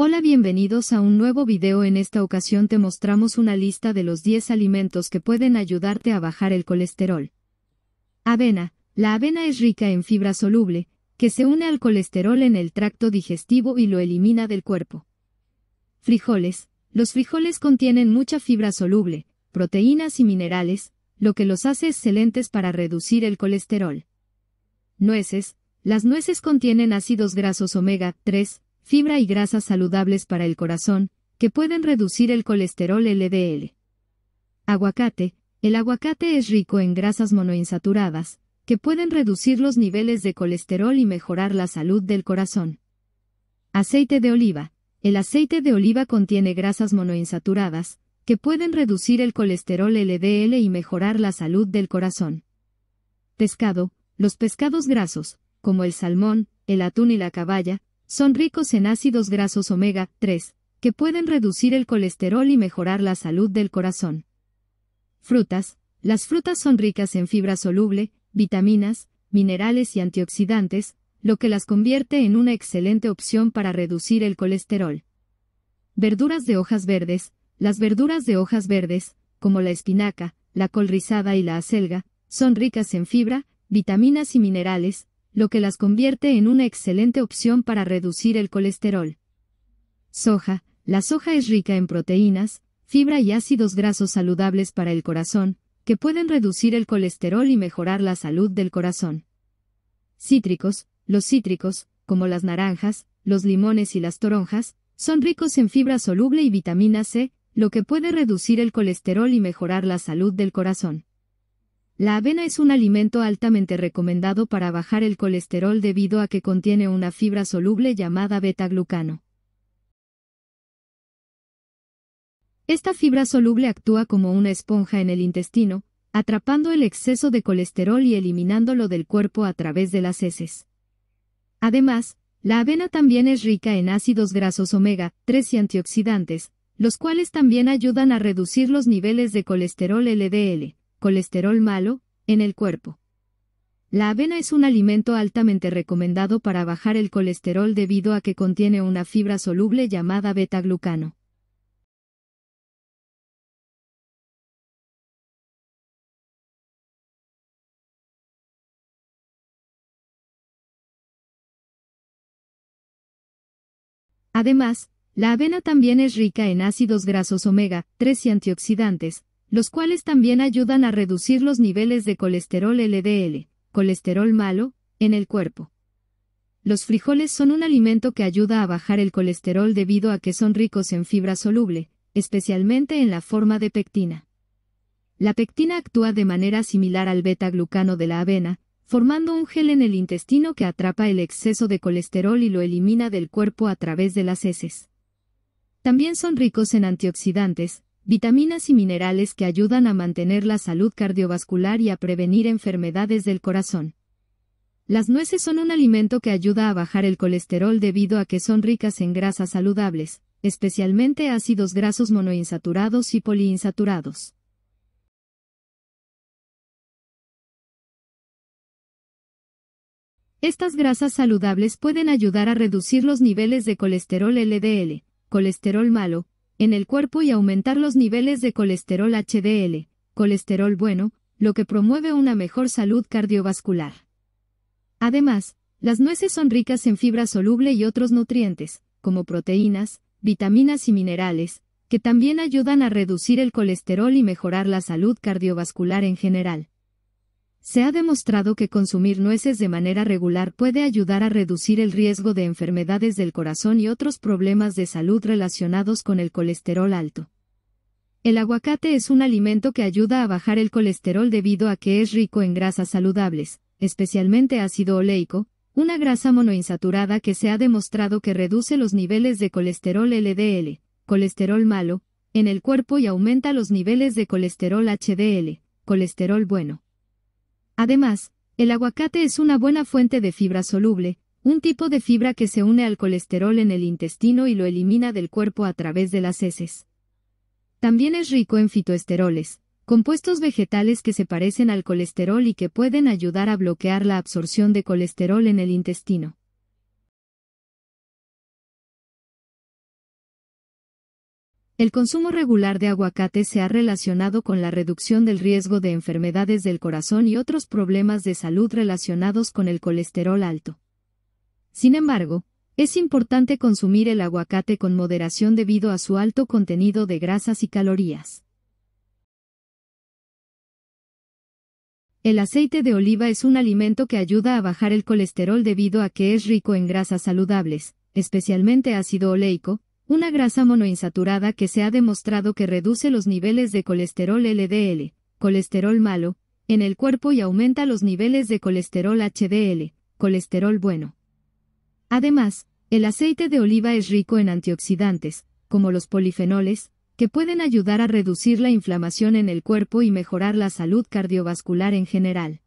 Hola, bienvenidos a un nuevo video. En esta ocasión te mostramos una lista de los 10 alimentos que pueden ayudarte a bajar el colesterol. Avena. La avena es rica en fibra soluble, que se une al colesterol en el tracto digestivo y lo elimina del cuerpo. Frijoles. Los frijoles contienen mucha fibra soluble, proteínas y minerales, lo que los hace excelentes para reducir el colesterol. Nueces. Las nueces contienen ácidos grasos omega-3, fibra y grasas saludables para el corazón, que pueden reducir el colesterol LDL. Aguacate. El aguacate es rico en grasas monoinsaturadas, que pueden reducir los niveles de colesterol y mejorar la salud del corazón. Aceite de oliva. El aceite de oliva contiene grasas monoinsaturadas, que pueden reducir el colesterol LDL y mejorar la salud del corazón. Pescado. Los pescados grasos, como el salmón, el atún y la caballa, son ricos en ácidos grasos omega-3, que pueden reducir el colesterol y mejorar la salud del corazón. Frutas. Las frutas son ricas en fibra soluble, vitaminas, minerales y antioxidantes, lo que las convierte en una excelente opción para reducir el colesterol. Verduras de hojas verdes. Las verduras de hojas verdes, como la espinaca, la col rizada y la acelga, son ricas en fibra, vitaminas y minerales, lo que las convierte en una excelente opción para reducir el colesterol. Soja. La soja es rica en proteínas, fibra y ácidos grasos saludables para el corazón, que pueden reducir el colesterol y mejorar la salud del corazón. Cítricos. Los cítricos, como las naranjas, los limones y las toronjas, son ricos en fibra soluble y vitamina C, lo que puede reducir el colesterol y mejorar la salud del corazón. La avena es un alimento altamente recomendado para bajar el colesterol debido a que contiene una fibra soluble llamada beta-glucano. Esta fibra soluble actúa como una esponja en el intestino, atrapando el exceso de colesterol y eliminándolo del cuerpo a través de las heces. Además, la avena también es rica en ácidos grasos omega-3 y antioxidantes, los cuales también ayudan a reducir los niveles de colesterol LDL, colesterol malo, en el cuerpo. La avena es un alimento altamente recomendado para bajar el colesterol debido a que contiene una fibra soluble llamada beta-glucano. Además, la avena también es rica en ácidos grasos omega-3 y antioxidantes, los cuales también ayudan a reducir los niveles de colesterol LDL, colesterol malo, en el cuerpo. Los frijoles son un alimento que ayuda a bajar el colesterol debido a que son ricos en fibra soluble, especialmente en la forma de pectina. La pectina actúa de manera similar al beta-glucano de la avena, formando un gel en el intestino que atrapa el exceso de colesterol y lo elimina del cuerpo a través de las heces. También son ricos en antioxidantes, vitaminas y minerales que ayudan a mantener la salud cardiovascular y a prevenir enfermedades del corazón. Las nueces son un alimento que ayuda a bajar el colesterol debido a que son ricas en grasas saludables, especialmente ácidos grasos monoinsaturados y poliinsaturados. Estas grasas saludables pueden ayudar a reducir los niveles de colesterol LDL, colesterol malo, en el cuerpo y aumentar los niveles de colesterol HDL, colesterol bueno, lo que promueve una mejor salud cardiovascular. Además, las nueces son ricas en fibra soluble y otros nutrientes, como proteínas, vitaminas y minerales, que también ayudan a reducir el colesterol y mejorar la salud cardiovascular en general. Se ha demostrado que consumir nueces de manera regular puede ayudar a reducir el riesgo de enfermedades del corazón y otros problemas de salud relacionados con el colesterol alto. El aguacate es un alimento que ayuda a bajar el colesterol debido a que es rico en grasas saludables, especialmente ácido oleico, una grasa monoinsaturada que se ha demostrado que reduce los niveles de colesterol LDL, colesterol malo, en el cuerpo y aumenta los niveles de colesterol HDL, colesterol bueno. Además, el aguacate es una buena fuente de fibra soluble, un tipo de fibra que se une al colesterol en el intestino y lo elimina del cuerpo a través de las heces. También es rico en fitoesteroles, compuestos vegetales que se parecen al colesterol y que pueden ayudar a bloquear la absorción de colesterol en el intestino. El consumo regular de aguacate se ha relacionado con la reducción del riesgo de enfermedades del corazón y otros problemas de salud relacionados con el colesterol alto. Sin embargo, es importante consumir el aguacate con moderación debido a su alto contenido de grasas y calorías. El aceite de oliva es un alimento que ayuda a bajar el colesterol debido a que es rico en grasas saludables, especialmente ácido oleico, una grasa monoinsaturada que se ha demostrado que reduce los niveles de colesterol LDL, colesterol malo, en el cuerpo y aumenta los niveles de colesterol HDL, colesterol bueno. Además, el aceite de oliva es rico en antioxidantes, como los polifenoles, que pueden ayudar a reducir la inflamación en el cuerpo y mejorar la salud cardiovascular en general.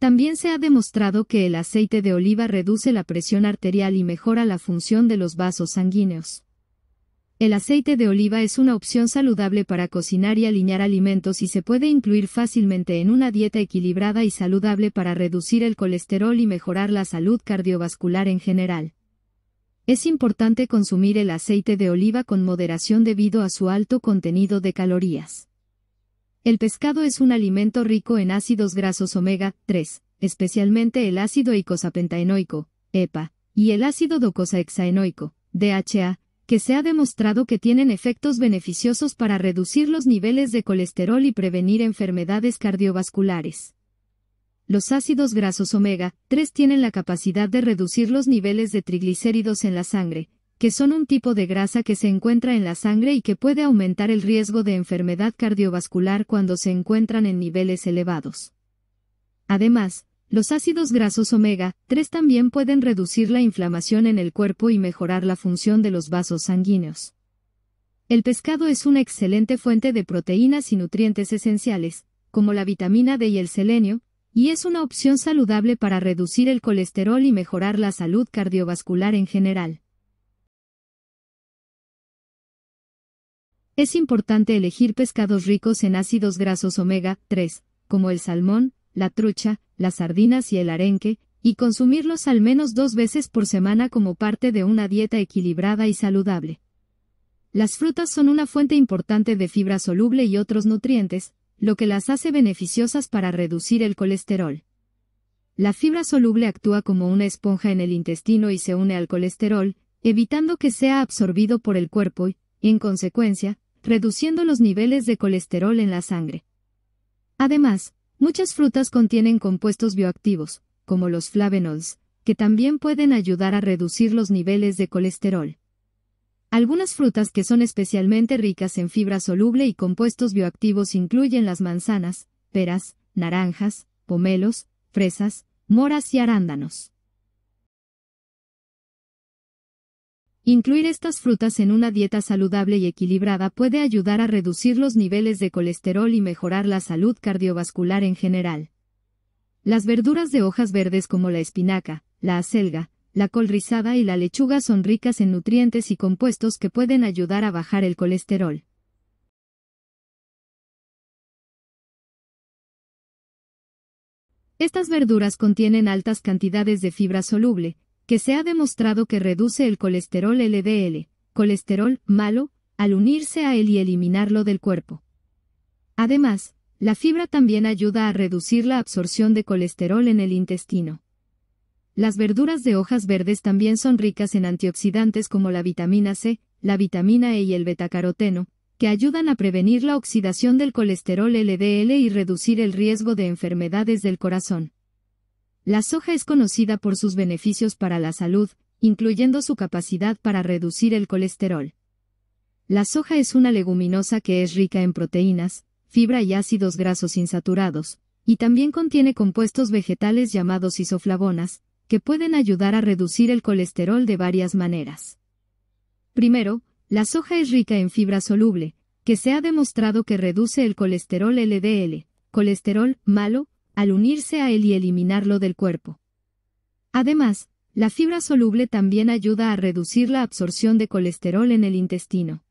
También se ha demostrado que el aceite de oliva reduce la presión arterial y mejora la función de los vasos sanguíneos. El aceite de oliva es una opción saludable para cocinar y aliñar alimentos y se puede incluir fácilmente en una dieta equilibrada y saludable para reducir el colesterol y mejorar la salud cardiovascular en general. Es importante consumir el aceite de oliva con moderación debido a su alto contenido de calorías. El pescado es un alimento rico en ácidos grasos omega-3, especialmente el ácido eicosapentaenoico, EPA, y el ácido docosahexaenoico, DHA, que se ha demostrado que tienen efectos beneficiosos para reducir los niveles de colesterol y prevenir enfermedades cardiovasculares. Los ácidos grasos omega-3 tienen la capacidad de reducir los niveles de triglicéridos en la sangre, que son un tipo de grasa que se encuentra en la sangre y que puede aumentar el riesgo de enfermedad cardiovascular cuando se encuentran en niveles elevados. Además, los ácidos grasos omega-3 también pueden reducir la inflamación en el cuerpo y mejorar la función de los vasos sanguíneos. El pescado es una excelente fuente de proteínas y nutrientes esenciales, como la vitamina D y el selenio, y es una opción saludable para reducir el colesterol y mejorar la salud cardiovascular en general. Es importante elegir pescados ricos en ácidos grasos omega-3, como el salmón, la trucha, las sardinas y el arenque, y consumirlos al menos 2 veces por semana como parte de una dieta equilibrada y saludable. Las frutas son una fuente importante de fibra soluble y otros nutrientes, lo que las hace beneficiosas para reducir el colesterol. La fibra soluble actúa como una esponja en el intestino y se une al colesterol, evitando que sea absorbido por el cuerpo y, en consecuencia, reduciendo los niveles de colesterol en la sangre. Además, muchas frutas contienen compuestos bioactivos, como los flavonoides, que también pueden ayudar a reducir los niveles de colesterol. Algunas frutas que son especialmente ricas en fibra soluble y compuestos bioactivos incluyen las manzanas, peras, naranjas, pomelos, fresas, moras y arándanos. Incluir estas frutas en una dieta saludable y equilibrada puede ayudar a reducir los niveles de colesterol y mejorar la salud cardiovascular en general. Las verduras de hojas verdes como la espinaca, la acelga, la col rizada y la lechuga son ricas en nutrientes y compuestos que pueden ayudar a bajar el colesterol. Estas verduras contienen altas cantidades de fibra soluble, que se ha demostrado que reduce el colesterol LDL, colesterol malo, al unirse a él y eliminarlo del cuerpo. Además, la fibra también ayuda a reducir la absorción de colesterol en el intestino. Las verduras de hojas verdes también son ricas en antioxidantes como la vitamina C, la vitamina E y el betacaroteno, que ayudan a prevenir la oxidación del colesterol LDL y reducir el riesgo de enfermedades del corazón. La soja es conocida por sus beneficios para la salud, incluyendo su capacidad para reducir el colesterol. La soja es una leguminosa que es rica en proteínas, fibra y ácidos grasos insaturados, y también contiene compuestos vegetales llamados isoflavonas, que pueden ayudar a reducir el colesterol de varias maneras. Primero, la soja es rica en fibra soluble, que se ha demostrado que reduce el colesterol LDL, colesterol malo, al unirse a él y eliminarlo del cuerpo. Además, la fibra soluble también ayuda a reducir la absorción de colesterol en el intestino.